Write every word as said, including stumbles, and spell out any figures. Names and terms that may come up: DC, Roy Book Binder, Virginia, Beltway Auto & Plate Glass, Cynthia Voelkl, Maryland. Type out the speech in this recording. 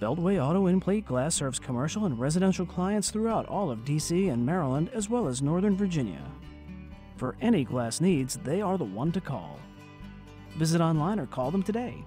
Beltway Auto In-Plate Glass serves commercial and residential clients throughout all of D C and Maryland, as well as Northern Virginia. For any glass needs, they are the one to call. Visit online or call them today.